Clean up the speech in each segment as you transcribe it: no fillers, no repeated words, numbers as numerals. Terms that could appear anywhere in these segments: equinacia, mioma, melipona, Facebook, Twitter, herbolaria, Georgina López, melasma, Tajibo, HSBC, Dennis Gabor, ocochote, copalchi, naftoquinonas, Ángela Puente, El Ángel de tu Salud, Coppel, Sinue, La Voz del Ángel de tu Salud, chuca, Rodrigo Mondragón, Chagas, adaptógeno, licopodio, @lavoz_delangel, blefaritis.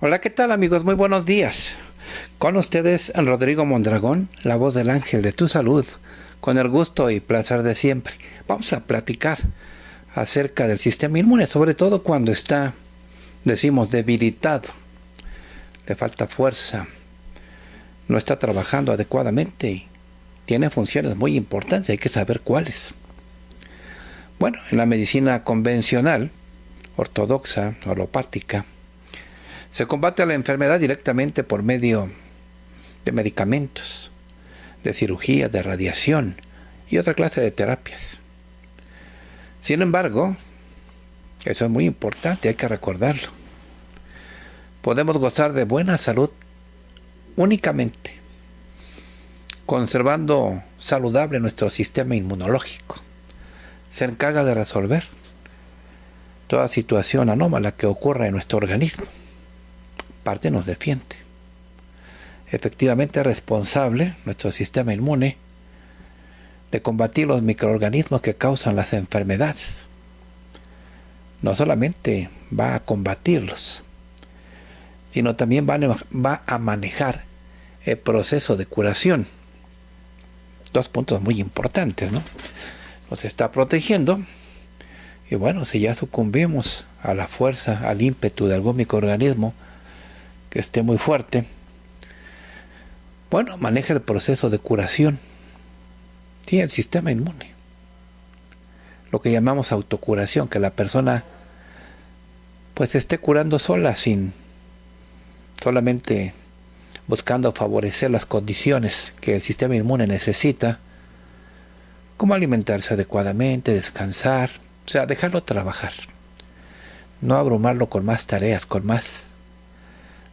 Hola, ¿qué tal amigos? Muy buenos días. Con ustedes, Rodrigo Mondragón, la voz del ángel de tu salud. Con el gusto y placer de siempre. Vamos a platicar acerca del sistema inmune, sobre todo cuando está, decimos, debilitado. Le falta fuerza. No está trabajando adecuadamente y tiene funciones muy importantes. Hay que saber cuáles. Bueno, en la medicina convencional, ortodoxa, alopática, se combate la enfermedad directamente por medio de medicamentos, de cirugía, de radiación y otra clase de terapias. Sin embargo, eso es muy importante, hay que recordarlo. Podemos gozar de buena salud únicamente conservando saludable nuestro sistema inmunológico. Se encarga de resolver toda situación anómala que ocurra en nuestro organismo. Parte nos defiende. Efectivamente es responsable nuestro sistema inmune de combatir los microorganismos que causan las enfermedades. No solamente va a combatirlos, sino también va a manejar el proceso de curación. Dos puntos muy importantes, ¿no? Nos está protegiendo. Y bueno, si ya sucumbimos a la fuerza, al ímpetu de algún microorganismo que esté muy fuerte, bueno, maneja el proceso de curación. Sí, el sistema inmune. Lo que llamamos autocuración, que la persona pues esté curando sola, solamente buscando favorecer las condiciones que el sistema inmune necesita, como alimentarse adecuadamente, descansar, o sea, dejarlo trabajar. No abrumarlo con más tareas, con más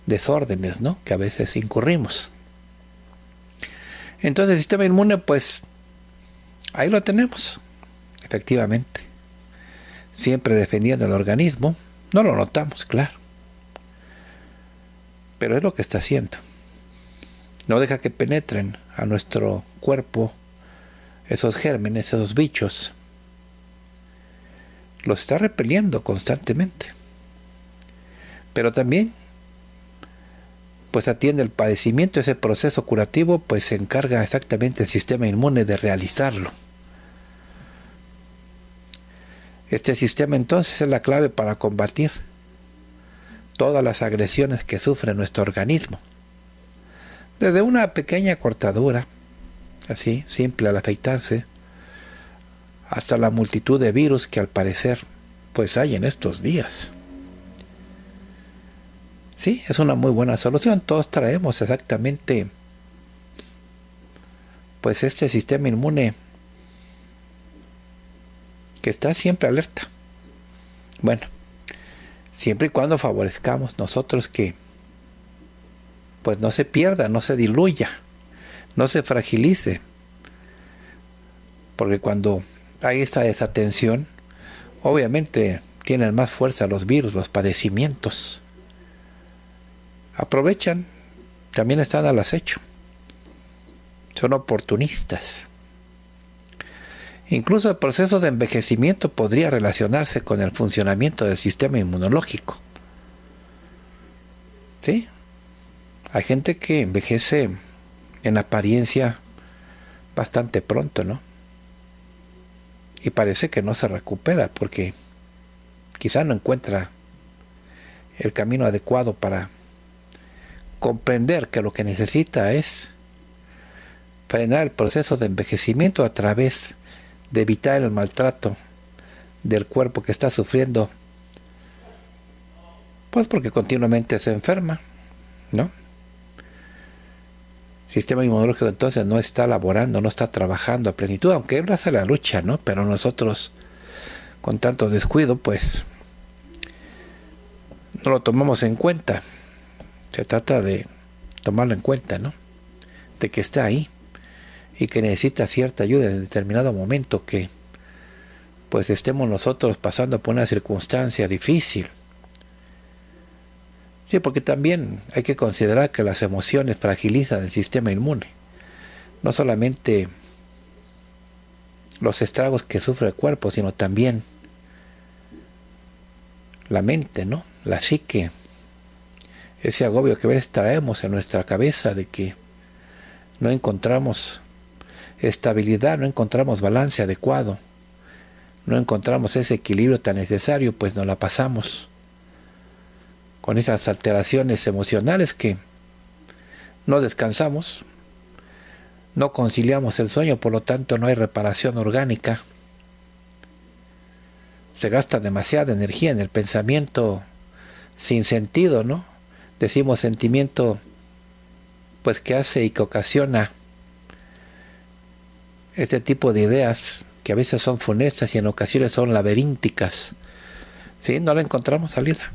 desórdenes, ¿no?, que a veces incurrimos. Entonces el sistema inmune, pues ahí lo tenemos, efectivamente, siempre defendiendo el organismo. No lo notamos, claro, pero es lo que está haciendo. No deja que penetren a nuestro cuerpo esos gérmenes, esos bichos. Los está repeliendo constantemente, pero también pues atiende el padecimiento. Ese proceso curativo pues se encarga exactamente el sistema inmune de realizarlo. Este sistema entonces es la clave para combatir todas las agresiones que sufre nuestro organismo. Desde una pequeña cortadura, así, simple al afeitarse, hasta la multitud de virus que al parecer pues hay en estos días. Sí, es una muy buena solución. Todos traemos exactamente pues este sistema inmune que está siempre alerta. Bueno, siempre y cuando favorezcamos nosotros que pues no se pierda, no se diluya, no se fragilice. Porque cuando hay esta desatención, obviamente tienen más fuerza los virus, los padecimientos. Aprovechan, también están al acecho, son oportunistas. Incluso el proceso de envejecimiento podría relacionarse con el funcionamiento del sistema inmunológico. ¿Sí? Hay gente que envejece en apariencia bastante pronto, ¿no? Y parece que no se recupera porque quizá no encuentra el camino adecuado para comprender que lo que necesita es frenar el proceso de envejecimiento a través de evitar el maltrato del cuerpo que está sufriendo, pues porque continuamente se enferma, ¿no? sistema inmunológico entonces no está laborando, no está trabajando a plenitud, aunque él hace la lucha, ¿no? Pero nosotros con tanto descuido, pues no lo tomamos en cuenta. Se trata de tomarlo en cuenta, ¿no? De que está ahí y que necesita cierta ayuda en determinado momento, que pues estemos nosotros pasando por una circunstancia difícil. Sí, porque también hay que considerar que las emociones fragilizan el sistema inmune. No solamente los estragos que sufre el cuerpo, sino también la mente, ¿no? La psique. Ese agobio que a veces traemos en nuestra cabeza de que no encontramos estabilidad, no encontramos balance adecuado, no encontramos ese equilibrio tan necesario, pues nos la pasamos con esas alteraciones emocionales que no descansamos, no conciliamos el sueño, por lo tanto no hay reparación orgánica. Se gasta demasiada energía en el pensamiento sin sentido, ¿no? Decimos sentimiento, pues que hace y que ocasiona este tipo de ideas que a veces son funestas y en ocasiones son laberínticas. ¿Sí? No le encontramos salida.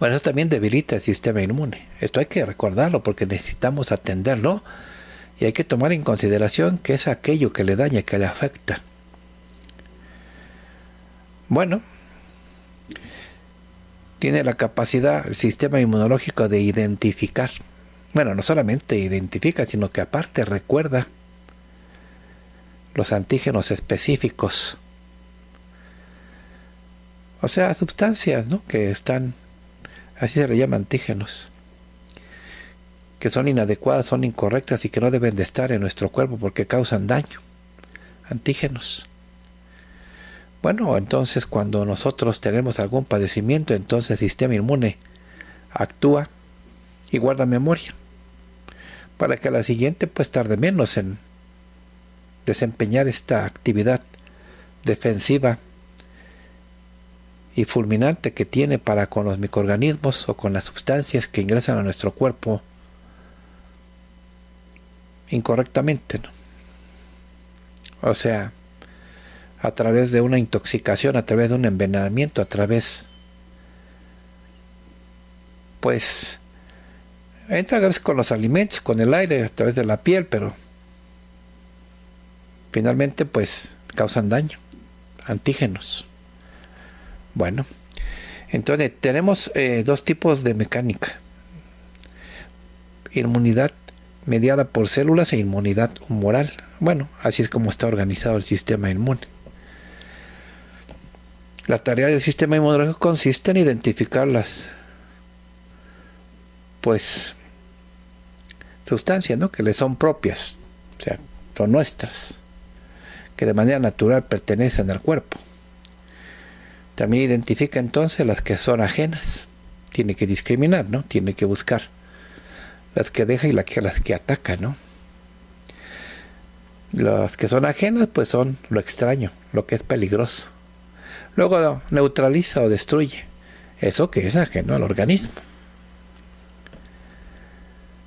Bueno, eso también debilita el sistema inmune. Esto hay que recordarlo porque necesitamos atenderlo y hay que tomar en consideración que es aquello que le daña, que le afecta. Bueno, tiene la capacidad el sistema inmunológico de identificar. Bueno, no solamente identifica, sino que aparte recuerda los antígenos específicos. O sea, sustancias, ¿no?, que están... Así se le llama, antígenos, que son inadecuadas, son incorrectas y que no deben de estar en nuestro cuerpo porque causan daño. Antígenos. Bueno, entonces cuando nosotros tenemos algún padecimiento, entonces el sistema inmune actúa y guarda memoria para que a la siguiente pues tarde menos en desempeñar esta actividad defensiva y fulminante que tiene para con los microorganismos o con las sustancias que ingresan a nuestro cuerpo incorrectamente, ¿no? O sea, a través de una intoxicación, a través de un envenenamiento, a través, pues, entra a veces con los alimentos, con el aire, a través de la piel, pero finalmente, pues, causan daño, antígenos. Bueno, entonces tenemos dos tipos de mecánica. Inmunidad mediada por células e inmunidad humoral. Bueno, así es como está organizado el sistema inmune. La tarea del sistema inmunológico consiste en identificar las pues sustancias, ¿no?, que le son propias, o sea, son nuestras, que de manera natural pertenecen al cuerpo. También identifica entonces las que son ajenas. Tiene que discriminar, ¿no? Tiene que buscar las que deja y las que ataca, ¿no? Las que son ajenas, pues son lo extraño, lo que es peligroso. Luego neutraliza o destruye eso que es ajeno al organismo.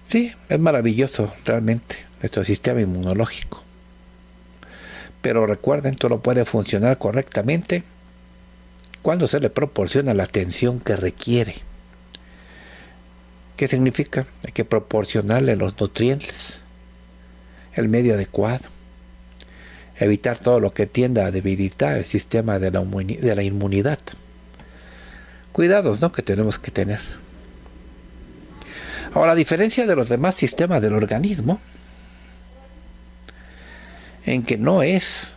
Sí, es maravilloso realmente nuestro sistema inmunológico. Pero recuerden, todo lo puede funcionar correctamente cuando se le proporciona la atención que requiere. ¿Qué significa? Hay que proporcionarle los nutrientes, el medio adecuado, evitar todo lo que tienda a debilitar el sistema de la inmunidad. Cuidados, ¿no?, que tenemos que tener. Ahora, a diferencia de los demás sistemas del organismo, en que no es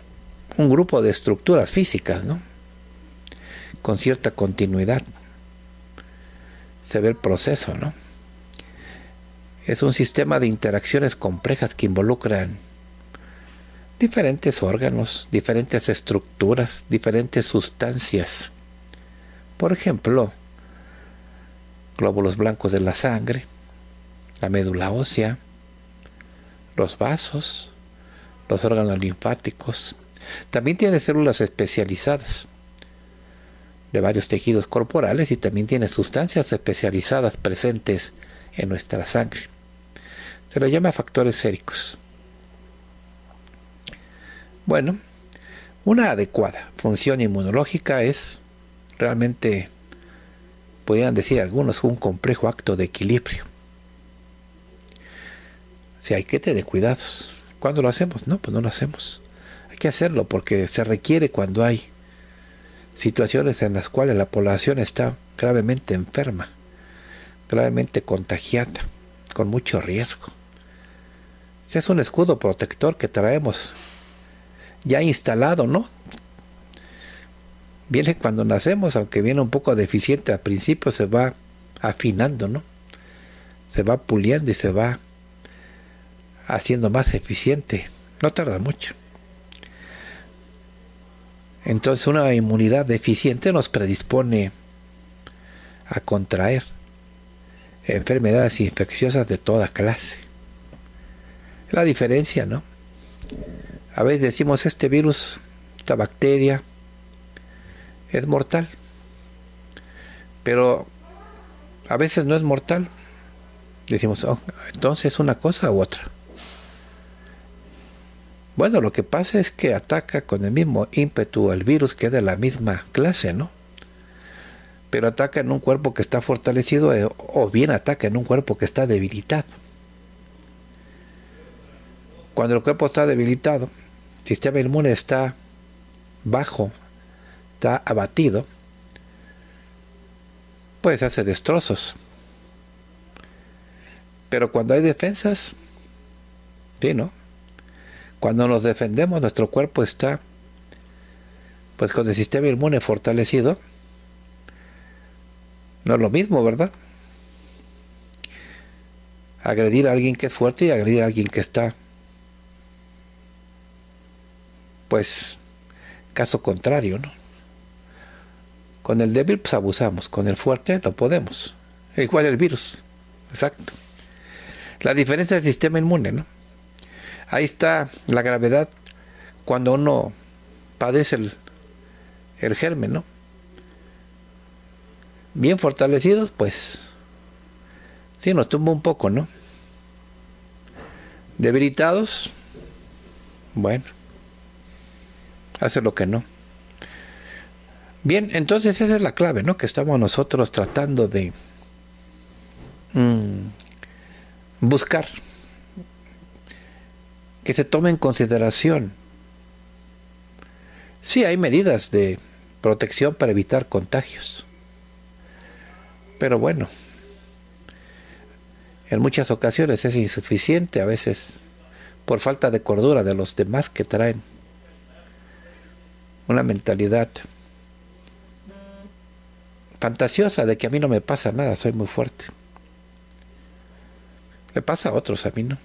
un grupo de estructuras físicas, ¿no?, con cierta continuidad se ve el proceso, ¿no? Es un sistema de interacciones complejas que involucran diferentes órganos, diferentes estructuras, diferentes sustancias. Por ejemplo, glóbulos blancos de la sangre, la médula ósea, los vasos, los órganos linfáticos. También tiene células especializadas de varios tejidos corporales y también tiene sustancias especializadas presentes en nuestra sangre. Se lo llama factores séricos. Bueno, una adecuada función inmunológica es realmente, podrían decir algunos, un complejo acto de equilibrio. Si hay que tener cuidados. ¿Cuándo lo hacemos? No, pues no lo hacemos. Hay que hacerlo porque se requiere cuando hay situaciones en las cuales la población está gravemente enferma, gravemente contagiada, con mucho riesgo. Es un escudo protector que traemos ya instalado, ¿no? Viene cuando nacemos, aunque viene un poco deficiente al principio, se va afinando, ¿no? Se va puliendo y se va haciendo más eficiente. No tarda mucho. Entonces una inmunidad deficiente nos predispone a contraer enfermedades infecciosas de toda clase. La diferencia, ¿no? A veces decimos, este virus, esta bacteria es mortal, pero a veces no es mortal. Decimos, oh, entonces una cosa u otra. Bueno, lo que pasa es que ataca con el mismo ímpetu el virus, que es de la misma clase, ¿no? Pero ataca en un cuerpo que está fortalecido, o bien ataca en un cuerpo que está debilitado. Cuando el cuerpo está debilitado, el sistema inmune está bajo, está abatido, pues hace destrozos. Pero cuando hay defensas, sí, ¿no? Cuando nos defendemos, nuestro cuerpo está, pues, con el sistema inmune fortalecido. No es lo mismo, ¿verdad? Agredir a alguien que es fuerte y agredir a alguien que está, pues, caso contrario, ¿no? Con el débil, pues, abusamos. Con el fuerte, no podemos. Igual el virus. Exacto. La diferencia del sistema inmune, ¿no? Ahí está la gravedad cuando uno padece el germen, ¿no? Bien fortalecidos, pues sí, nos tumba un poco, ¿no? Debilitados, bueno, hace lo que no. Bien, entonces esa es la clave, ¿no? Que estamos nosotros tratando de buscar que se tome en consideración. Sí, hay medidas de protección para evitar contagios. Pero bueno, en muchas ocasiones es insuficiente, a veces por falta de cordura de los demás que traen una mentalidad fantasiosa de que a mí no me pasa nada, soy muy fuerte. Le pasa a otros, a mí no.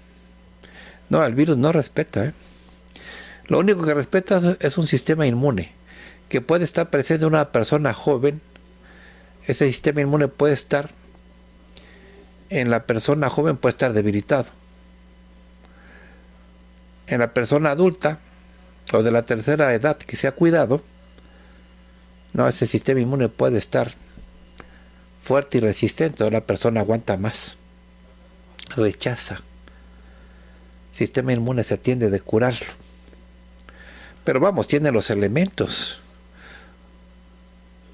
No, el virus no respeta, ¿eh? Lo único que respeta es un sistema inmune, que puede estar presente en una persona joven. Ese sistema inmune puede estar en la persona joven, puede estar debilitado. En la persona adulta o de la tercera edad que se ha cuidado, no, ese sistema inmune puede estar fuerte y resistente. La persona aguanta más, rechaza. El sistema inmune se atiende de curarlo. Pero vamos, tiene los elementos.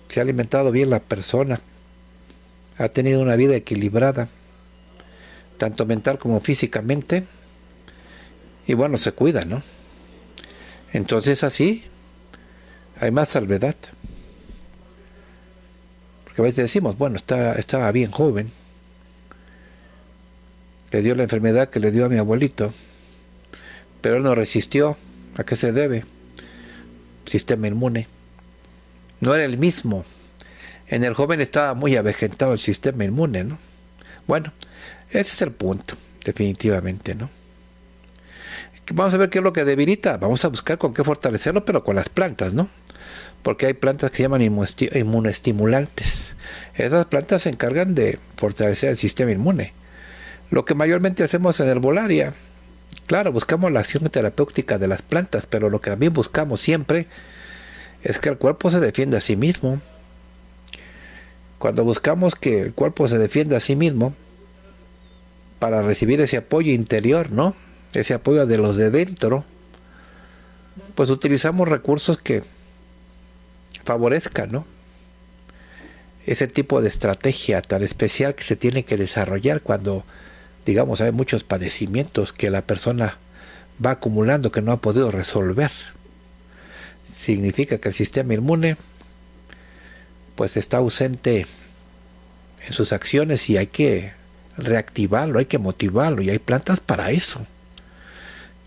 Se ha alimentado bien la persona, ha tenido una vida equilibrada, tanto mental como físicamente, y bueno, se cuida, ¿no? Entonces así hay más salvedad. Porque a veces decimos, bueno, estaba bien joven, le dio la enfermedad que le dio a mi abuelito, pero él no resistió. ¿A qué se debe? Sistema inmune. No era el mismo. En el joven estaba muy avejentado el sistema inmune, ¿no? Bueno, ese es el punto, definitivamente, ¿no? Vamos a ver qué es lo que debilita. Vamos a buscar con qué fortalecerlo, pero con las plantas, ¿no? Porque hay plantas que se llaman inmunoestimulantes. Esas plantas se encargan de fortalecer el sistema inmune. Lo que mayormente hacemos en herbolaria, claro, buscamos la acción terapéutica de las plantas, pero lo que también buscamos siempre es que el cuerpo se defienda a sí mismo. Cuando buscamos que el cuerpo se defienda a sí mismo, para recibir ese apoyo interior, ¿no? Ese apoyo de los de dentro, pues utilizamos recursos que favorezcan, ¿no?, ese tipo de estrategia tan especial que se tiene que desarrollar cuando, digamos, hay muchos padecimientos que la persona va acumulando que no ha podido resolver. Significa que el sistema inmune pues está ausente en sus acciones y hay que reactivarlo, hay que motivarlo, y hay plantas para eso.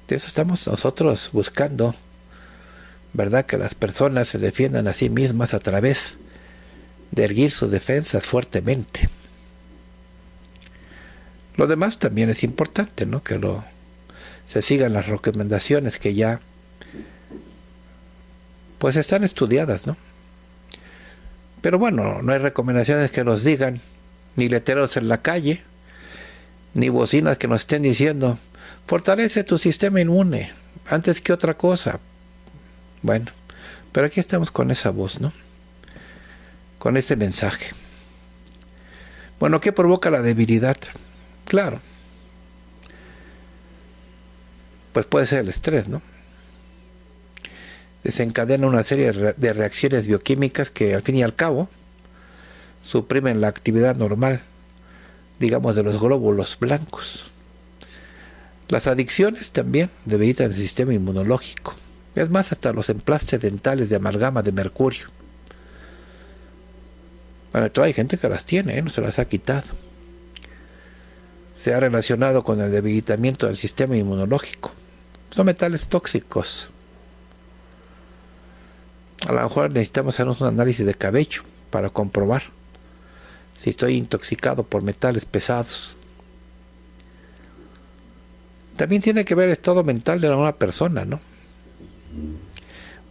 De eso estamos nosotros buscando, ¿verdad? Que las personas se defiendan a sí mismas a través de erguir sus defensas fuertemente. Lo demás también es importante, ¿no?, que se sigan las recomendaciones que ya pues están estudiadas, ¿no? Pero bueno, no hay recomendaciones que nos digan, ni letreros en la calle, ni bocinas que nos estén diciendo, fortalece tu sistema inmune antes que otra cosa. Bueno, pero aquí estamos con esa voz, ¿no?, con ese mensaje. Bueno, ¿qué provoca la debilidad? Claro, pues puede ser el estrés, ¿no? Desencadena una serie de reacciones bioquímicas que al fin y al cabo suprimen la actividad normal, digamos, de los glóbulos blancos. Las adicciones también debilitan el sistema inmunológico. Es más, hasta los emplastes dentales de amalgama de mercurio. Bueno, todavía hay gente que las tiene, no se las ha quitado. Se ha relacionado con el debilitamiento del sistema inmunológico. Son metales tóxicos. A lo mejor necesitamos hacer un análisis de cabello para comprobar si estoy intoxicado por metales pesados. También tiene que ver el estado mental de una persona, ¿no?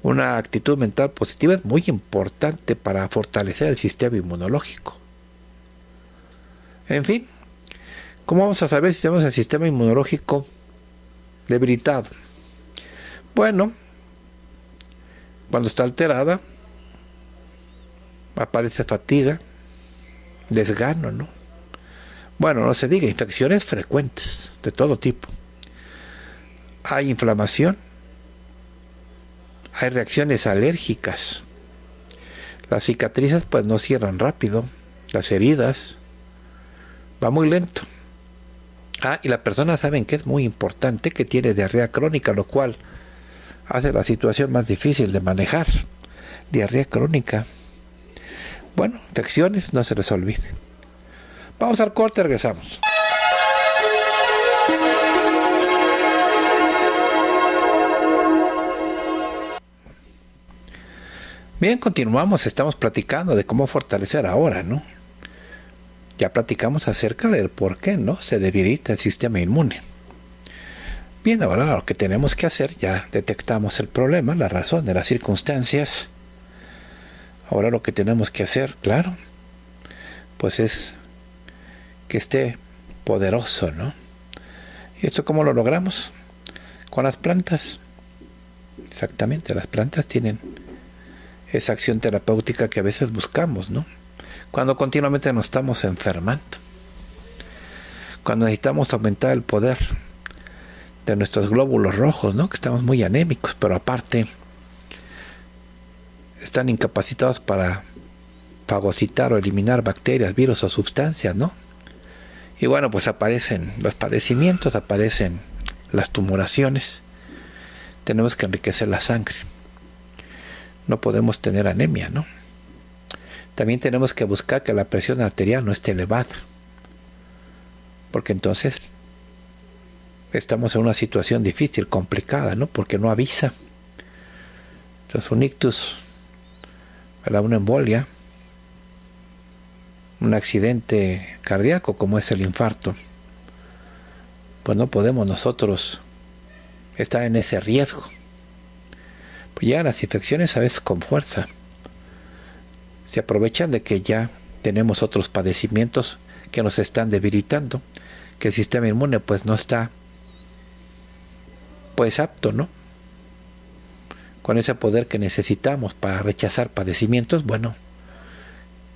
Una actitud mental positiva es muy importante para fortalecer el sistema inmunológico. En fin, ¿cómo vamos a saber si tenemos el sistema inmunológico debilitado? Bueno, cuando está alterada, aparece fatiga, desgano, ¿no? Bueno, no se diga, infecciones frecuentes de todo tipo. Hay inflamación, hay reacciones alérgicas. Las cicatrices pues no cierran rápido, las heridas, va muy lento. Ah, y la persona, saben que es muy importante, que tiene diarrea crónica, lo cual hace la situación más difícil de manejar. Diarrea crónica. Bueno, infecciones, no se les olvide. Vamos al corte, regresamos. Bien, continuamos, estamos platicando de cómo fortalecer ahora, ¿no? Ya platicamos acerca del por qué, ¿no?, se debilita el sistema inmune. Bien, ahora lo que tenemos que hacer, ya detectamos el problema, la razón de las circunstancias. Ahora lo que tenemos que hacer, claro, pues es que esté poderoso, ¿no? ¿Y esto cómo lo logramos? Con las plantas. Exactamente, las plantas tienen esa acción terapéutica que a veces buscamos, ¿no?, cuando continuamente nos estamos enfermando, cuando necesitamos aumentar el poder de nuestros glóbulos rojos, ¿no?, que estamos muy anémicos, pero aparte están incapacitados para fagocitar o eliminar bacterias, virus o sustancias, ¿no? Y bueno, pues aparecen los padecimientos, aparecen las tumoraciones. Tenemos que enriquecer la sangre. No podemos tener anemia, ¿no? También tenemos que buscar que la presión arterial no esté elevada, porque entonces estamos en una situación difícil, complicada, ¿no?, porque no avisa. Entonces un ictus, ¿verdad?, una embolia, un accidente cardíaco como es el infarto, pues no podemos nosotros estar en ese riesgo. Pues llegan las infecciones a veces con fuerza. Se aprovechan de que ya tenemos otros padecimientos que nos están debilitando, que el sistema inmune pues no está pues apto, ¿no?, con ese poder que necesitamos para rechazar padecimientos. Bueno,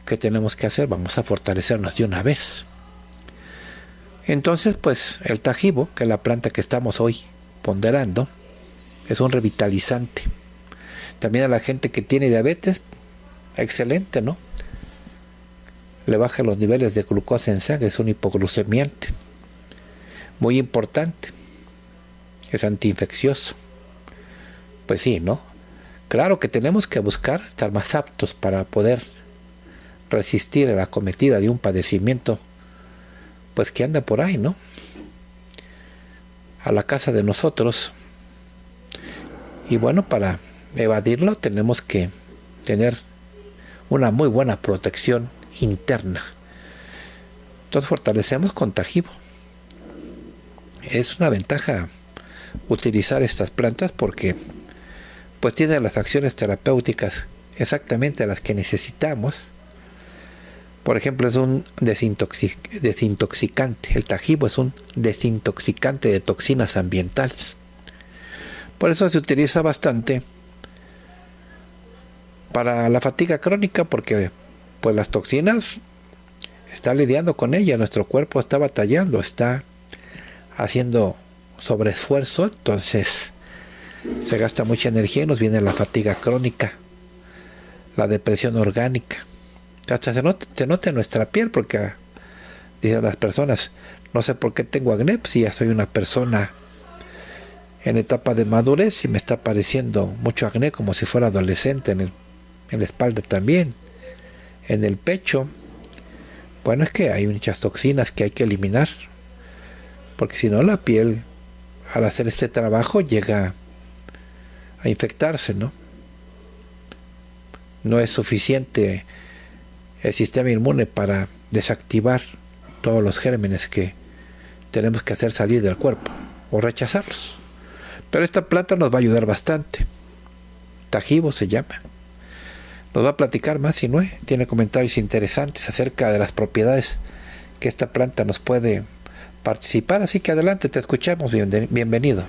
¿qué tenemos que hacer? Vamos a fortalecernos de una vez. Entonces, pues el Tajibo, que es la planta que estamos hoy ponderando, es un revitalizante. También a la gente que tiene diabetes, excelente, ¿no? Le baja los niveles de glucosa en sangre, es un hipoglucemiante. Muy importante. Es antiinfeccioso. Pues sí, ¿no? Claro que tenemos que buscar estar más aptos para poder resistir a la acometida de un padecimiento, pues que anda por ahí, ¿no? A la casa de nosotros. Y bueno, para evadirlo tenemos que tener una muy buena protección interna. Entonces fortalecemos con Tajibo. Es una ventaja utilizar estas plantas porque pues tienen las acciones terapéuticas exactamente las que necesitamos. Por ejemplo, es un desintoxicante. El Tajibo es un desintoxicante de toxinas ambientales. Por eso se utiliza bastante para la fatiga crónica, porque pues las toxinas están lidiando con ellas, nuestro cuerpo está batallando, está haciendo sobreesfuerzo, entonces se gasta mucha energía y nos viene la fatiga crónica, la depresión orgánica. Hasta se nota en nuestra piel, porque dicen las personas, no sé por qué tengo acné, si ya soy una persona en etapa de madurez y me está apareciendo mucho acné como si fuera adolescente, en la espalda también, en el pecho. Bueno, es que hay muchas toxinas que hay que eliminar, porque si no, la piel al hacer este trabajo llega a infectarse, ¿no? No es suficiente el sistema inmune para desactivar todos los gérmenes que tenemos que hacer salir del cuerpo o rechazarlos. Pero esta planta nos va a ayudar bastante. Tajibo se llama. Nos va a platicar más Sinue. Tiene comentarios interesantes acerca de las propiedades que esta planta nos puede participar. Así que adelante, te escuchamos. Bienvenido.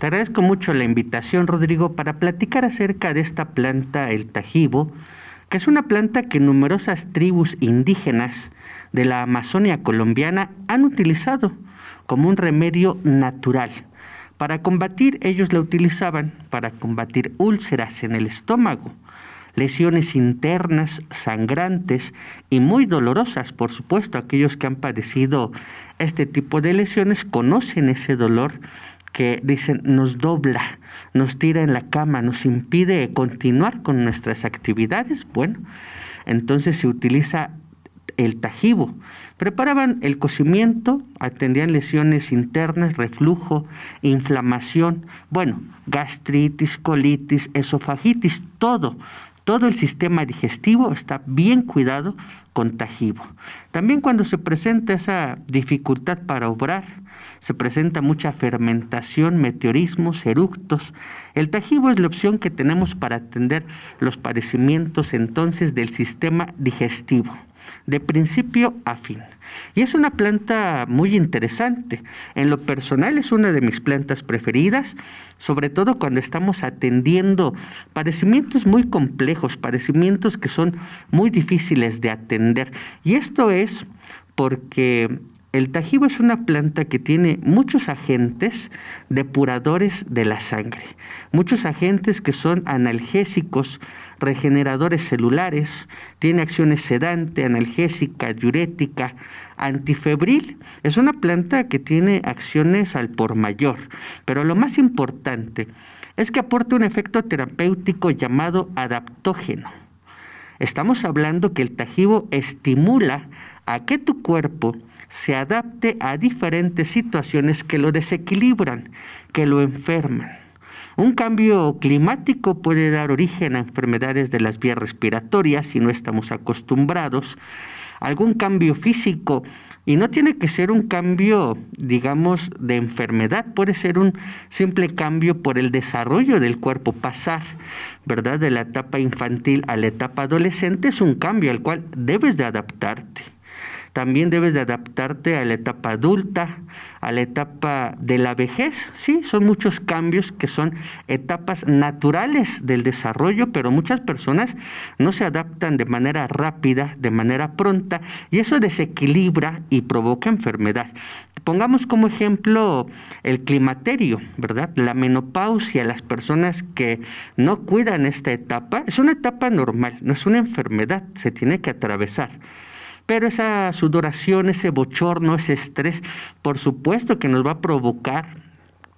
Te agradezco mucho la invitación, Rodrigo, para platicar acerca de esta planta, el Tajibo, que es una planta que numerosas tribus indígenas de la Amazonia colombiana han utilizado como un remedio natural. Para combatir, ellos la utilizaban para combatir úlceras en el estómago, lesiones internas sangrantes y muy dolorosas. Por supuesto, aquellos que han padecido este tipo de lesiones conocen ese dolor que dicen nos dobla, nos tira en la cama, nos impide continuar con nuestras actividades. Bueno, entonces se utiliza el Tajibo. Preparaban el cocimiento, atendían lesiones internas, reflujo, inflamación, bueno, gastritis, colitis, esofagitis, todo el sistema digestivo está bien cuidado con Tajibo. También cuando se presenta esa dificultad para obrar, se presenta mucha fermentación, meteorismos, eructos. El Tajibo es la opción que tenemos para atender los padecimientos entonces del sistema digestivo, de principio a fin. Y es una planta muy interesante. En lo personal es una de mis plantas preferidas, sobre todo cuando estamos atendiendo padecimientos muy complejos, padecimientos que son muy difíciles de atender. Y esto es porque el Tajibo es una planta que tiene muchos agentes depuradores de la sangre, muchos agentes que son analgésicos, regeneradores celulares, tiene acciones sedante, analgésica, diurética, antifebril. Es una planta que tiene acciones al por mayor, pero lo más importante es que aporta un efecto terapéutico llamado adaptógeno. Estamos hablando que el Tajibo estimula a que tu cuerpo se adapte a diferentes situaciones que lo desequilibran, que lo enferman. Un cambio climático puede dar origen a enfermedades de las vías respiratorias si no estamos acostumbrados. Algún cambio físico, y no tiene que ser un cambio, digamos, de enfermedad, puede ser un simple cambio por el desarrollo del cuerpo, pasar, ¿verdad?, de la etapa infantil a la etapa adolescente, es un cambio al cual debes de adaptarte. también debes de adaptarte a la etapa adulta, a la etapa de la vejez, sí, son muchos cambios que son etapas naturales del desarrollo, pero muchas personas no se adaptan de manera rápida, de manera pronta, y eso desequilibra y provoca enfermedad. Pongamos como ejemplo el climaterio, ¿verdad? La menopausia, las personas que no cuidan esta etapa, es una etapa normal, no es una enfermedad, se tiene que atravesar. Pero esa sudoración, ese bochorno, ese estrés, por supuesto que nos va a provocar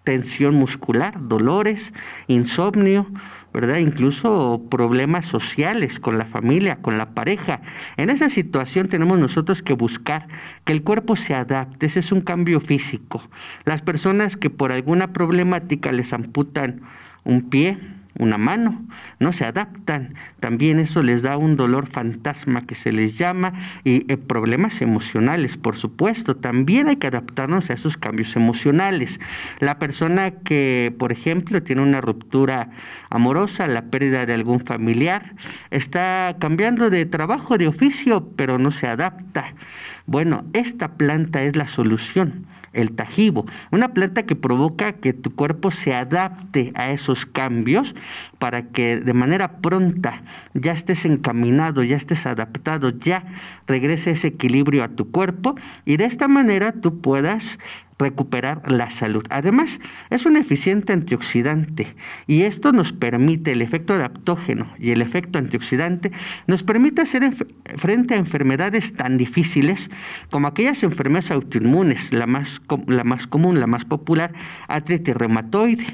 tensión muscular, dolores, insomnio, ¿verdad? Incluso problemas sociales con la familia, con la pareja. En esa situación tenemos nosotros que buscar que el cuerpo se adapte. Ese es un cambio físico. Las personas que por alguna problemática les amputan un pie, una mano, no se adaptan, también eso les da un dolor fantasma que se les llama, y problemas emocionales, por supuesto, también hay que adaptarnos a esos cambios emocionales. La persona que, por ejemplo, tiene una ruptura amorosa, la pérdida de algún familiar, está cambiando de trabajo, de oficio, pero no se adapta. Bueno, esta planta es la solución. El Tajibo, una planta que provoca que tu cuerpo se adapte a esos cambios para que de manera pronta ya estés encaminado, ya estés adaptado, ya regrese ese equilibrio a tu cuerpo y de esta manera tú puedas recuperar la salud. Además, es un eficiente antioxidante y esto nos permite, el efecto adaptógeno y el efecto antioxidante, nos permite hacer frente a enfermedades tan difíciles como aquellas enfermedades autoinmunes, la más común, la más popular, artritis reumatoide,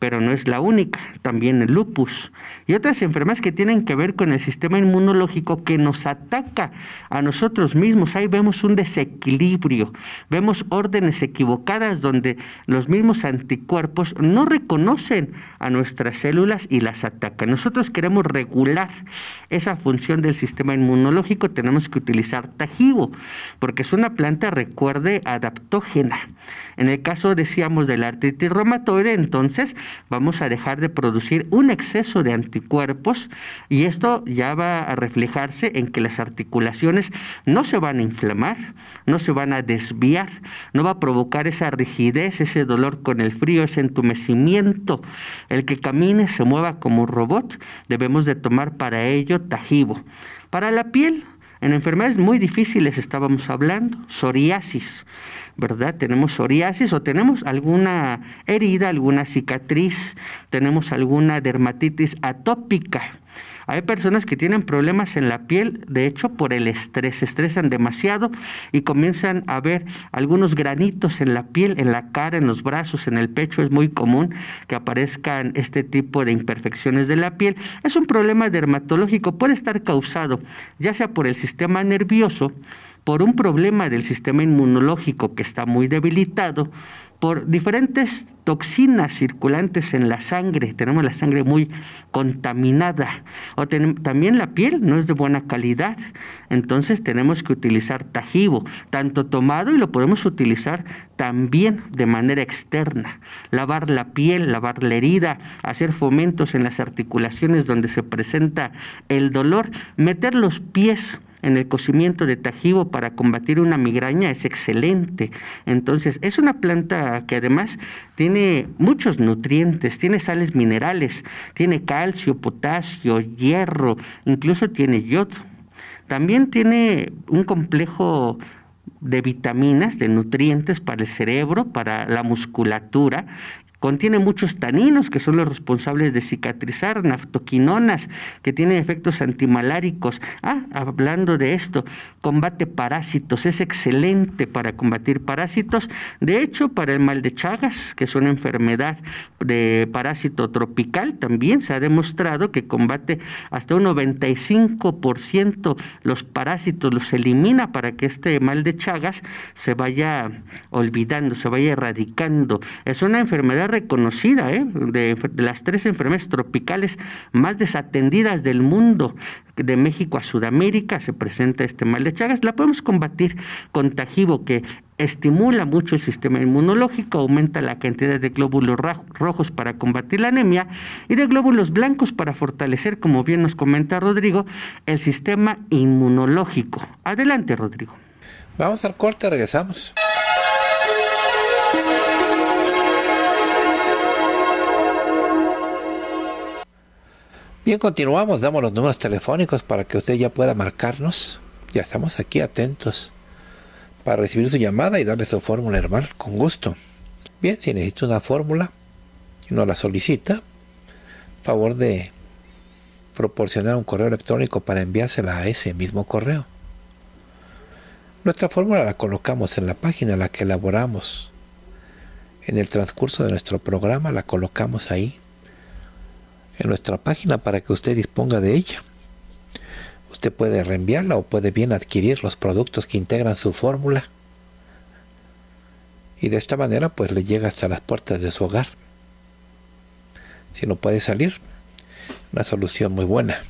pero no es la única, también el lupus y otras enfermedades que tienen que ver con el sistema inmunológico que nos ataca a nosotros mismos. Ahí vemos un desequilibrio, vemos órdenes equivocadas donde los mismos anticuerpos no reconocen a nuestras células y las atacan. Nosotros queremos regular esa función del sistema inmunológico, tenemos que utilizar Tajibo, porque es una planta, recuerde, adaptógena. En el caso, decíamos, de la artritis reumatoide, entonces vamos a dejar de producir un exceso de anticuerpos y esto ya va a reflejarse en que las articulaciones no se van a inflamar, no se van a desviar, no va a provocar esa rigidez, ese dolor con el frío, ese entumecimiento. El que camine, se mueva como un robot, debemos de tomar para ello Tajibo. Para la piel, en enfermedades muy difíciles estábamos hablando, psoriasis, ¿verdad? Tenemos psoriasis o tenemos alguna herida, alguna cicatriz, tenemos alguna dermatitis atópica. Hay personas que tienen problemas en la piel, de hecho, por el estrés, se estresan demasiado y comienzan a ver algunos granitos en la piel, en la cara, en los brazos, en el pecho. Es muy común que aparezcan este tipo de imperfecciones de la piel. Es un problema dermatológico, puede estar causado ya sea por el sistema nervioso, por un problema del sistema inmunológico que está muy debilitado, por diferentes toxinas circulantes en la sangre, tenemos la sangre muy contaminada, o también la piel no es de buena calidad, entonces tenemos que utilizar Tajibo, tanto tomado y lo podemos utilizar también de manera externa, lavar la piel, lavar la herida, hacer fomentos en las articulaciones donde se presenta el dolor, meter los pies en el cocimiento de Tajibo para combatir una migraña es excelente. Entonces, es una planta que además tiene muchos nutrientes, tiene sales minerales, tiene calcio, potasio, hierro, incluso tiene yodo. También tiene un complejo de vitaminas, de nutrientes para el cerebro, para la musculatura. Contiene muchos taninos, que son los responsables de cicatrizar, naftoquinonas, que tienen efectos antimaláricos. Hablando de esto, combate parásitos, es excelente para combatir parásitos. De hecho, para el mal de Chagas, que es una enfermedad de parásito tropical, también se ha demostrado que combate hasta un 95% los parásitos, los elimina para que este mal de Chagas se vaya olvidando, se vaya erradicando. Es una enfermedad reconocida, de las 3 enfermedades tropicales más desatendidas del mundo, de México a Sudamérica se presenta este mal de Chagas, la podemos combatir con Tajibo, que estimula mucho el sistema inmunológico, aumenta la cantidad de glóbulos rojos para combatir la anemia y de glóbulos blancos para fortalecer, como bien nos comenta Rodrigo, el sistema inmunológico. Adelante, Rodrigo. Vamos al corte, regresamos. Bien, continuamos, damos los números telefónicos para que usted ya pueda marcarnos. Ya estamos aquí atentos para recibir su llamada y darle su fórmula herbal con gusto. Bien, si necesita una fórmula y no la solicita, favor de proporcionar un correo electrónico para enviársela a ese mismo correo. Nuestra fórmula la colocamos en la página, la que elaboramos en el transcurso de nuestro programa, la colocamos ahí en nuestra página para que usted disponga de ella. Usted puede reenviarla o puede bien adquirir los productos que integran su fórmula, y de esta manera pues le llega hasta las puertas de su hogar. Si no puede salir, una solución muy buena.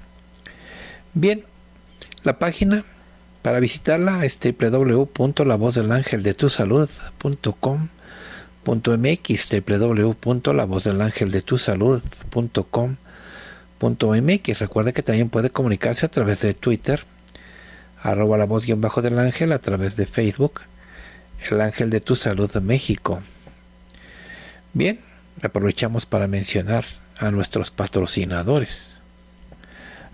Bien, la página para visitarla es www.lavozdelangeldetusalud.com.mx, www.lavozdelangeldetusalud.com.mx. Recuerde que también puede comunicarse a través de Twitter, @lavoz_del ángel, a través de Facebook, El Ángel de tu Salud México. Bien, aprovechamos para mencionar a nuestros patrocinadores.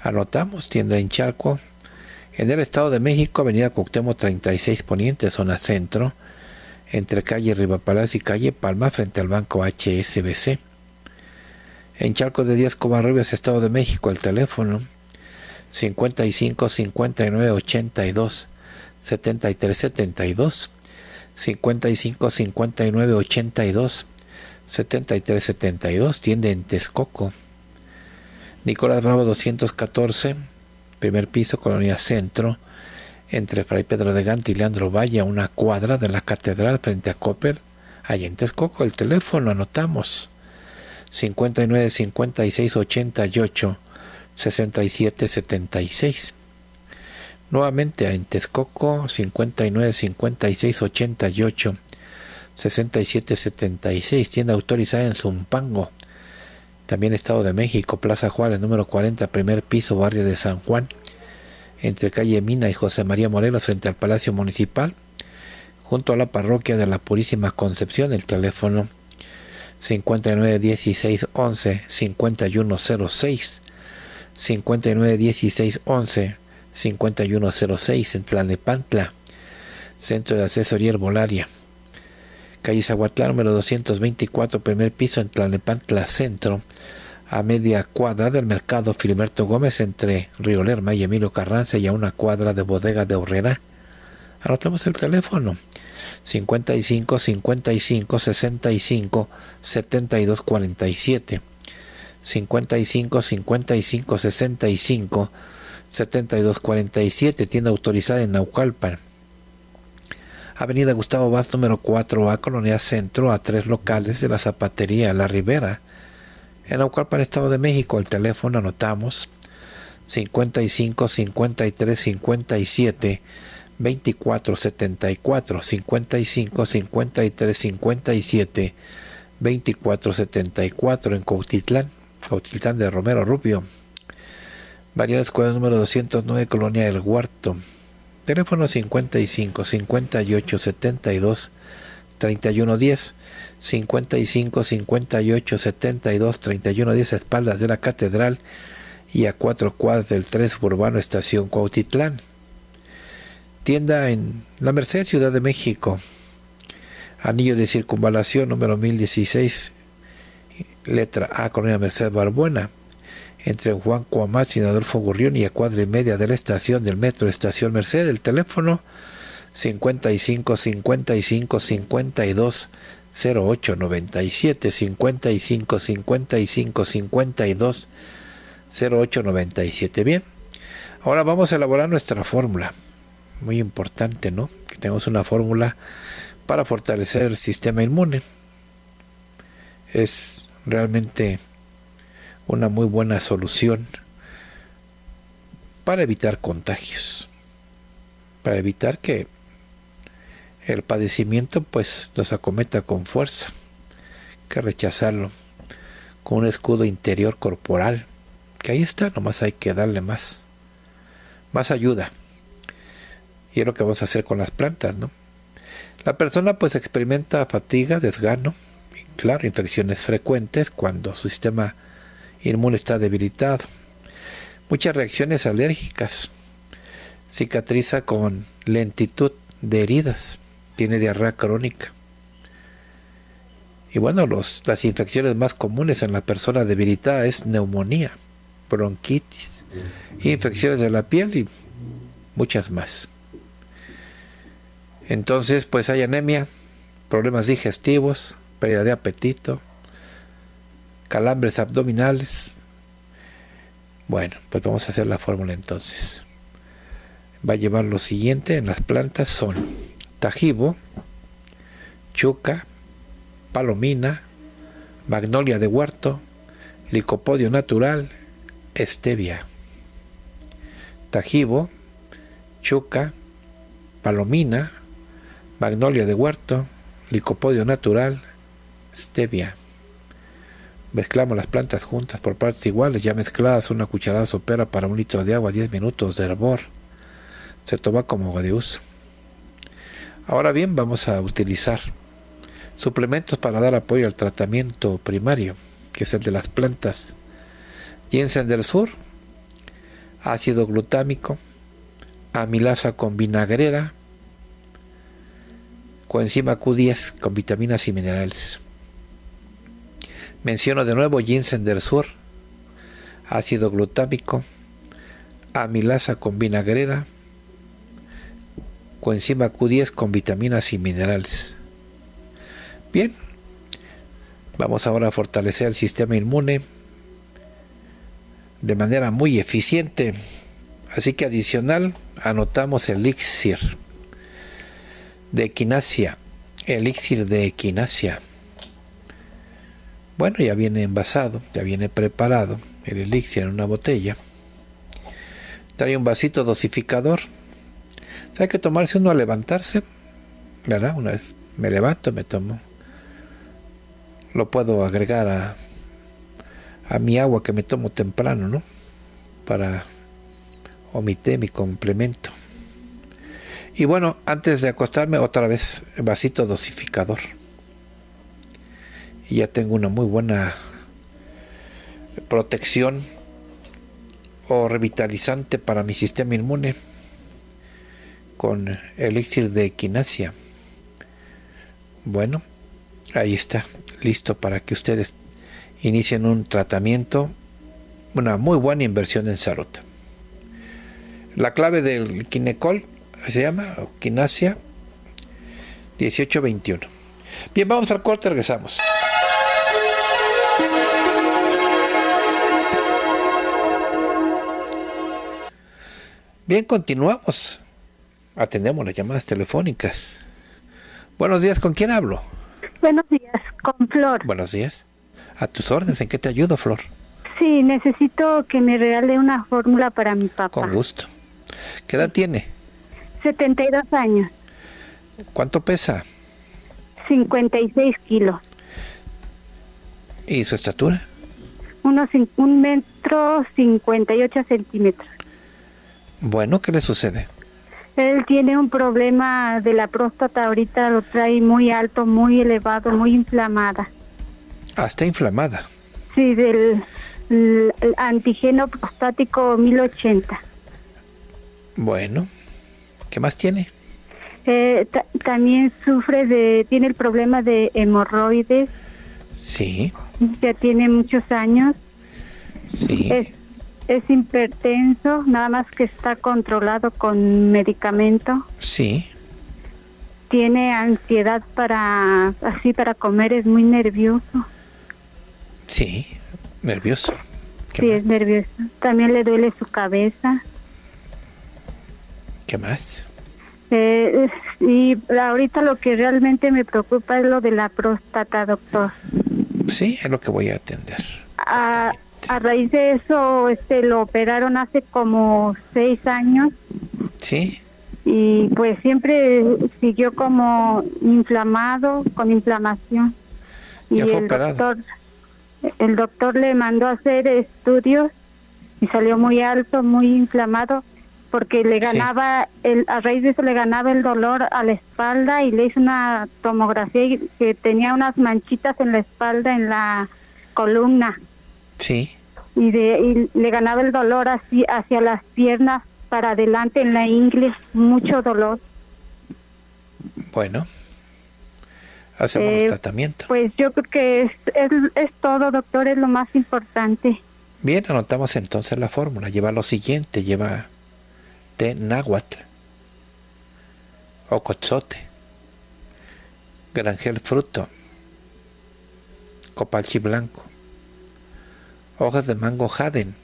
Anotamos: tienda en Charco, en el Estado de México, Avenida Cuauhtémoc 36 Poniente, zona centro, entre calle Rivapalacio y calle Palma, frente al banco HSBC. En Charco de Díaz Covarrubias, Estado de México, el teléfono 55 59 82 73 72, 55 59 82 73 72. Tienda en Texcoco, Nicolás Bravo 214, primer piso, Colonia Centro, entre Fray Pedro de Gante y Leandro Valle, una cuadra de la Catedral, frente a Coppel, allá en Texcoco. El teléfono anotamos: 59 56 88 67 76. Nuevamente en Texcoco, 59 56 88 67 76. Tienda autorizada en Zumpango, también Estado de México, Plaza Juárez número 40, primer piso, barrio de San Juan, entre calle Mina y José María Morelos, frente al Palacio Municipal, junto a la parroquia de la Purísima Concepción. El teléfono 59 16 11 51 06, 59 16 11 51 06. En Tlalnepantla, Centro de Asesoría Herbolaria, calle Zahuatlán número 224, primer piso, en Tlalnepantla Centro, a media cuadra del mercado Filiberto Gómez, entre Río Lerma y Emilio Carranza, y a una cuadra de Bodega de Herrera. Anotamos el teléfono: 55 55 65 72 47. 55 55 65 72 47. Tienda autorizada en Naucalpan, Avenida Gustavo Vaz número 4A, Colonia Centro, a tres locales de la Zapatería La Ribera, en Naucalpan, Estado de México. El teléfono anotamos: 55 53 57 24 74, 55 53 57 24 74. En Cuautitlán, Cuautitlán de Romero Rubio, Variedad Escuela número 209, Colonia El Huerto. Teléfono 55 58 72 3110, 55 58 72 3110, a espaldas de la Catedral y a 4 cuadras del tren suburbano Estación Cuautitlán. Tienda en La Merced, Ciudad de México, Anillo de Circunvalación número 1016, letra A, Colonia Merced Barbuena, entre Juan Cuamás y Adolfo Gurrión, y a 1 cuadra y media de la estación del metro Estación Merced. El teléfono 55 55 52 08 97, 55 55 52 08 97. Bien, ahora vamos a elaborar nuestra fórmula. Muy importante, ¿no?, que tengamos una fórmula para fortalecer el sistema inmune. Es realmente una muy buena solución para evitar contagios, para evitar que el padecimiento pues nos acometa con fuerza. Hay que rechazarlo con un escudo interior corporal, que ahí está, nomás hay que darle más ayuda. Y es lo que vamos a hacer con las plantas, ¿no? La persona pues experimenta fatiga, desgano, y, claro, infecciones frecuentes cuando su sistema inmune está debilitado. Muchas reacciones alérgicas. Cicatriza con lentitud de heridas. Tiene diarrea crónica. Y bueno, las infecciones más comunes en la persona debilitada es neumonía, bronquitis, infecciones de la piel y muchas más. Entonces, pues hay anemia, problemas digestivos, pérdida de apetito, calambres abdominales. Bueno, pues vamos a hacer la fórmula entonces. Va a llevar lo siguiente en las plantas, son Tajibo, chuca, palomina, magnolia de huerto, licopodio natural, stevia. Tajibo, chuca, palomina, magnolia de huerto, licopodio natural, stevia. Mezclamos las plantas juntas por partes iguales, ya mezcladas, una cucharada sopera para 1 litro de agua, 10 minutos de hervor. Se toma como agua de uso. Ahora bien, vamos a utilizar suplementos para dar apoyo al tratamiento primario, que es el de las plantas. Ginseng del sur, ácido glutámico, amilasa con vinagrera, coenzima Q10 con vitaminas y minerales. Menciono de nuevo ginseng del sur, ácido glutámico, amilasa con vinagrera, coenzima Q10 con vitaminas y minerales. Bien, vamos ahora a fortalecer el sistema inmune de manera muy eficiente. Así que adicional anotamos elixir de equinacia. Bueno, ya viene envasado, ya viene preparado el elixir en una botella. Trae un vasito dosificador. Hay que tomarse uno al levantarse, ¿verdad? Una vez me levanto, me tomo. Lo puedo agregar a mi agua que me tomo temprano, ¿no? Para omitir mi complemento. Y bueno, antes de acostarme, otra vez vasito dosificador. Y ya tengo una muy buena protección o revitalizante para mi sistema inmune con elixir de equinacia. Bueno, ahí está, listo para que ustedes inicien un tratamiento, una muy buena inversión en salud. La clave del quinecol se llama quinasia 1821. Bien, vamos al corte, regresamos. Bien, continuamos. Atendemos las llamadas telefónicas. Buenos días, ¿con quién hablo? Buenos días, con Flor. Buenos días. A tus órdenes, ¿en qué te ayudo, Flor? Sí, necesito que me regale una fórmula para mi papá. Con gusto. ¿Qué edad tiene? 72 años. ¿Cuánto pesa? 56 kilos. ¿Y su estatura? 1,58 metros. Bueno, ¿qué le sucede? Él tiene un problema de la próstata, ahorita lo trae muy alto, muy elevado, muy inflamada. Ah, está inflamada. Sí, del antígeno prostático 1080. Bueno, ¿qué más tiene? También tiene el problema de hemorroides. Sí. Ya tiene muchos años. Sí. Es hipertenso, nada más que está controlado con medicamento. Sí. Tiene ansiedad para comer, es muy nervioso. Sí, nervioso. Sí, es nervioso. También le duele su cabeza. ¿Qué más? Y ahorita lo que realmente me preocupa es lo de la próstata, doctor. Sí, es lo que voy a atender. A raíz de eso, lo operaron hace como 6 años. Sí. Y pues siempre siguió como inflamado, con inflamación. Y ya fue operado. El doctor le mandó a hacer estudios y salió muy alto, muy inflamado. porque le ganaba, sí, a raíz de eso le ganaba el dolor a la espalda y le hice una tomografía y que tenía unas manchitas en la espalda, en la columna. Sí. Y le ganaba el dolor así hacia las piernas, para adelante, en la ingle, mucho dolor. Bueno, hacemos el tratamiento. Pues yo creo que es todo, doctor, es lo más importante. Bien, anotamos entonces la fórmula. Lleva lo siguiente, lleva té náhuatl, ocochote, granjel fruto, copalchi blanco, hojas de mango jaden,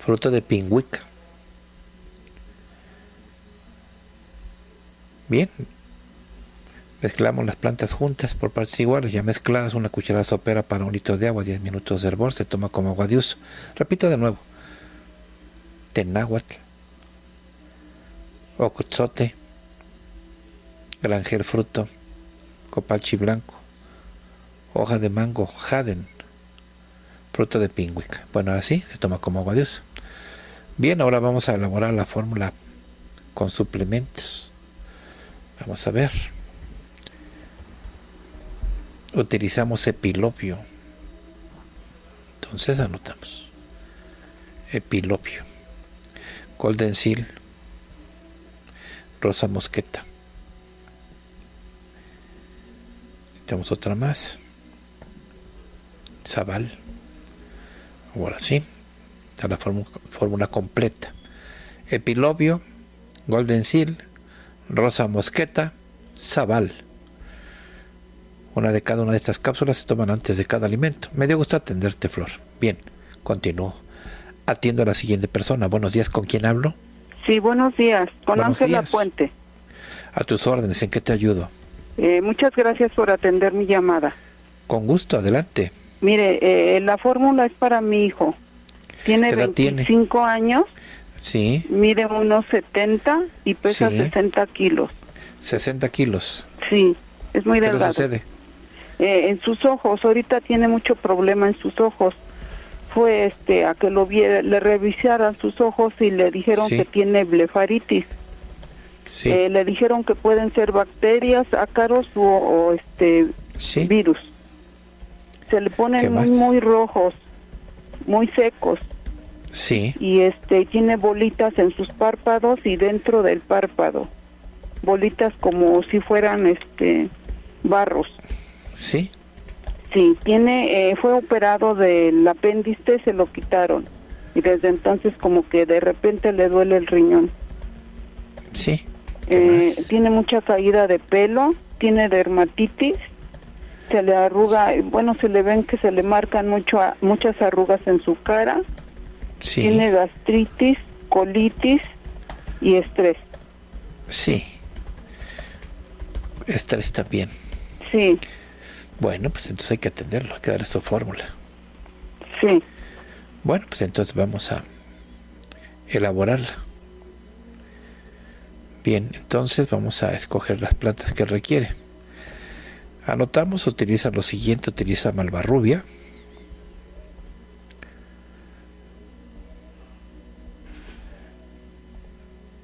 fruto de pingüica. Bien, mezclamos las plantas juntas por partes iguales, ya mezcladas, una cucharada sopera para 1 litro de agua, 10 minutos de hervor, se toma como agua de uso. Repito de nuevo: tenáhuatl, ocotzote, granjel fruto, copalchi blanco, hoja de mango jaden, fruto de pingüica. Bueno, así se toma como agua de uso. Bien, ahora vamos a elaborar la fórmula con suplementos. Vamos a ver. Utilizamos epilopio. Entonces anotamos. Epilopio. Golden Seal. Rosa mosqueta. Tenemos otra más. Zabal. Ahora sí. Está la fórmula completa. Epilopio. Golden Seal. Rosa mosqueta, Zabal. Una de cada una de estas cápsulas se toman antes de cada alimento. Me dio gusto atenderte, Flor. Bien, continúo. Atiendo a la siguiente persona. Buenos días, ¿con quién hablo? Sí, buenos días, con Ángela Puente. A tus órdenes, ¿en qué te ayudo? Muchas gracias por atender mi llamada. Con gusto, adelante. Mire, la fórmula es para mi hijo. Tiene 25 años. Sí. Mide unos 70 y pesa, sí, 60 kilos. 60 kilos. Sí, es muy delgado. ¿Qué le sucede? En sus ojos, ahorita tiene mucho problema en sus ojos. Fue a que lo viera, le revisaran sus ojos y le dijeron, sí, que tiene blefaritis. Sí. Le dijeron que pueden ser bacterias, ácaros o sí, virus. Se le ponen muy rojos, muy secos. Sí. Y tiene bolitas en sus párpados y dentro del párpado. Bolitas como si fueran barros. Sí. Sí, tiene fue operado del apéndice, se lo quitaron. Y desde entonces como que de repente le duele el riñón. Sí. Tiene mucha caída de pelo, tiene dermatitis. Se le arruga, bueno, se le ven que se le marcan muchas arrugas en su cara. Sí. Tiene gastritis, colitis y estrés. Sí. Estrés también. Sí. Bueno, pues entonces hay que atenderlo, hay que darle su fórmula. Sí. Bueno, pues entonces vamos a elaborarla. Bien, entonces vamos a escoger las plantas que requiere. Anotamos, utiliza lo siguiente, utiliza malvarrubia.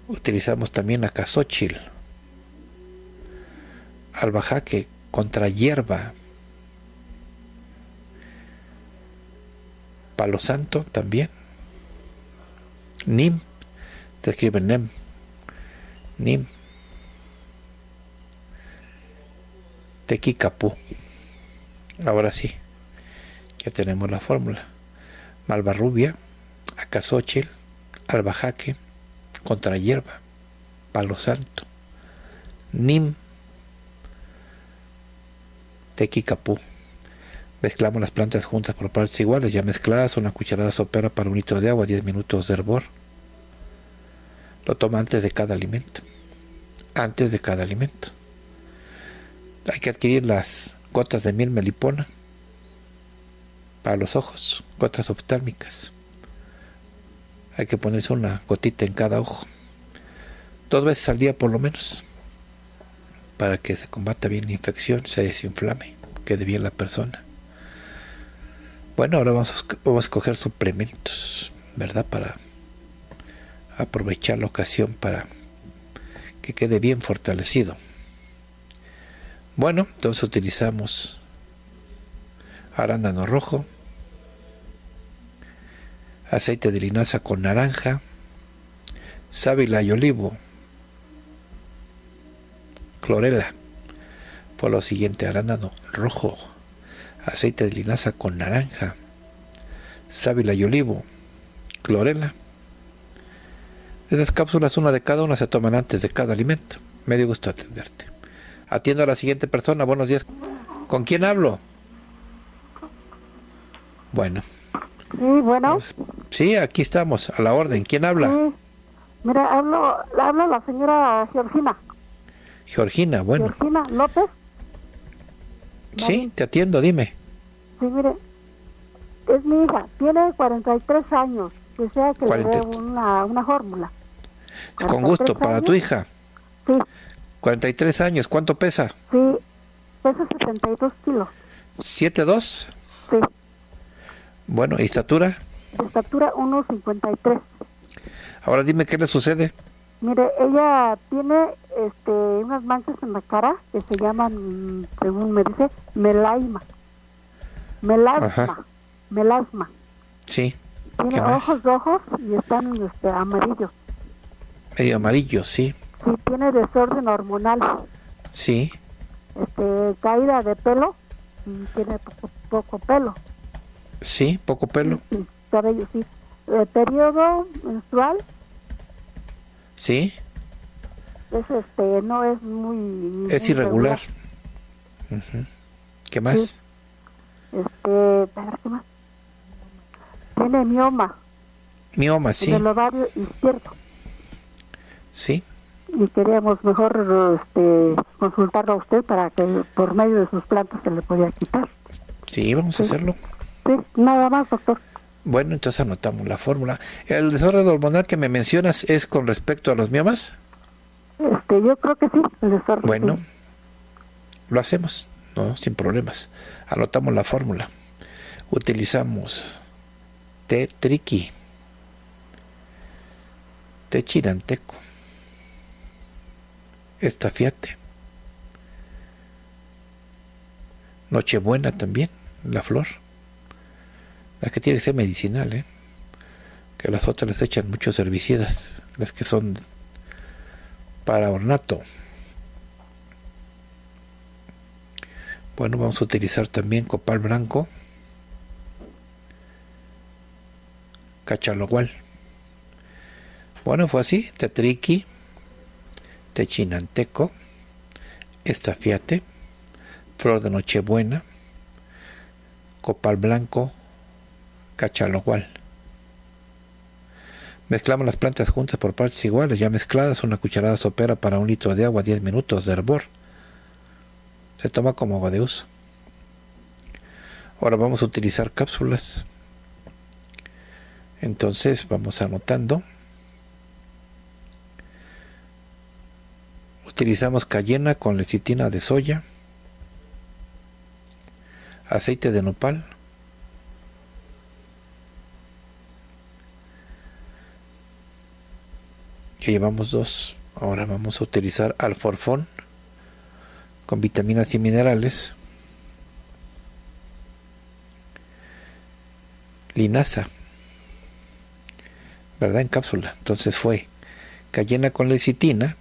Utilizamos también acasóchil, albahaque, contra hierba, palo santo también, nim, se escribe nem, nim, tequicapú. Ahora sí, ya tenemos la fórmula: malvarrubia, acasóchil, albahaque, contra hierba, palo santo, nim, tequicapú. Mezclamos las plantas juntas por partes iguales, ya mezcladas, una cucharada sopera para 1 litro de agua, 10 minutos de hervor. Lo toma antes de cada alimento. Antes de cada alimento. Hay que adquirir las gotas de miel melipona para los ojos, gotas oftálmicas. Hay que ponerse una gotita en cada ojo, 2 veces al día por lo menos, para que se combata bien la infección, se desinflame, quede bien la persona. Bueno, ahora vamos a escoger suplementos, ¿verdad? Para aprovechar la ocasión para que quede bien fortalecido. Bueno, entonces utilizamos arándano rojo, aceite de linaza con naranja, sábila y olivo, clorela. Por lo siguiente, arándano rojo, aceite de linaza con naranja, sábila y olivo, clorela. Esas cápsulas, una de cada una, se toman antes de cada alimento. Me dio gusto atenderte. Atiendo a la siguiente persona. Buenos días. ¿Con quién hablo? Bueno. Sí, bueno. Pues, sí, aquí estamos, a la orden. ¿Quién habla? Sí. Mira, habla la señora Georgina. Georgina, bueno. Georgina López. Sí, te atiendo, dime. Sí, mire, es mi hija, tiene 43 años, desea que le dé una fórmula. Con gusto, ¿para tu hija? Sí. 43 años, ¿cuánto pesa? Sí, pesa 72 kilos. ¿72? Sí. Bueno, ¿y estatura? Estatura 1.53. Ahora dime qué le sucede. Mire, ella tiene unas manchas en la cara que se llaman, según me dice, melasma. Ajá. Melasma. Sí. Tiene ojos rojos y están amarillos. Medio amarillo, sí. Sí, tiene desorden hormonal. Sí. Caída de pelo, y tiene poco pelo. Sí, poco pelo. Sí, cabello, sí. Periodo menstrual. Sí. Es no es muy... Es irregular. Uh-huh. ¿Qué más? Sí. A ver, ¿qué más? Tiene mioma. Mioma, sí. En el ovario izquierdo. Sí. Y queríamos mejor consultarlo a usted para que por medio de sus plantas se le podía quitar. Sí, vamos a hacerlo. Sí, nada más, doctor. Bueno, entonces anotamos la fórmula. ¿El desorden hormonal que me mencionas es con respecto a los miomas? Yo creo que sí, el desorden. Bueno, sí. Lo hacemos, no, sin problemas. Anotamos la fórmula. Utilizamos té triqui, té chiranteco, estafiate, nochebuena también, la flor. Las que tienen que ser medicinal, ¿eh? Que las otras les echan muchos herbicidas, las que son para ornato. Bueno, vamos a utilizar también copal blanco, cachalogual. Bueno, fue así: tetriqui, techinanteco, estafiate, flor de nochebuena, copal blanco, cachalogual. Mezclamos las plantas juntas por partes iguales, ya mezcladas, una cucharada sopera para 1 litro de agua, 10 minutos de hervor. Se toma como agua de uso. Ahora vamos a utilizar cápsulas. Entonces vamos anotando. Utilizamos cayena con lecitina de soya, aceite de nopal, que llevamos 2. Ahora vamos a utilizar alforfón con vitaminas y minerales, linaza, ¿verdad? En cápsula. Entonces fue cayena con lecitina,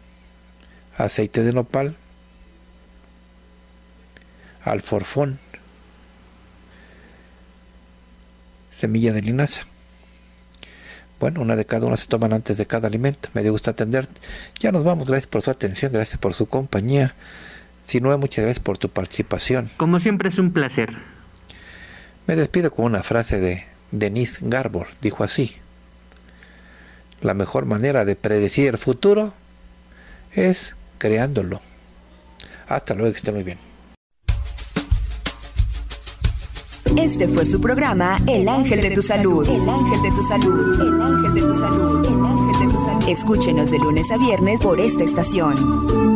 aceite de nopal, alforfón, semilla de linaza. Bueno, una de cada una se toman antes de cada alimento. Me dio gusto atenderte. Ya nos vamos. Gracias por su atención, gracias por su compañía. Sinue, muchas gracias por tu participación. Como siempre es un placer. Me despido con una frase de Dennis Gabor. Dijo así: la mejor manera de predecir el futuro es creándolo. Hasta luego, que esté muy bien. Este fue su programa El Ángel de tu Salud. El Ángel de tu Salud. El Ángel de tu Salud. El Ángel de tu Salud. Escúchenos de lunes a viernes por esta estación.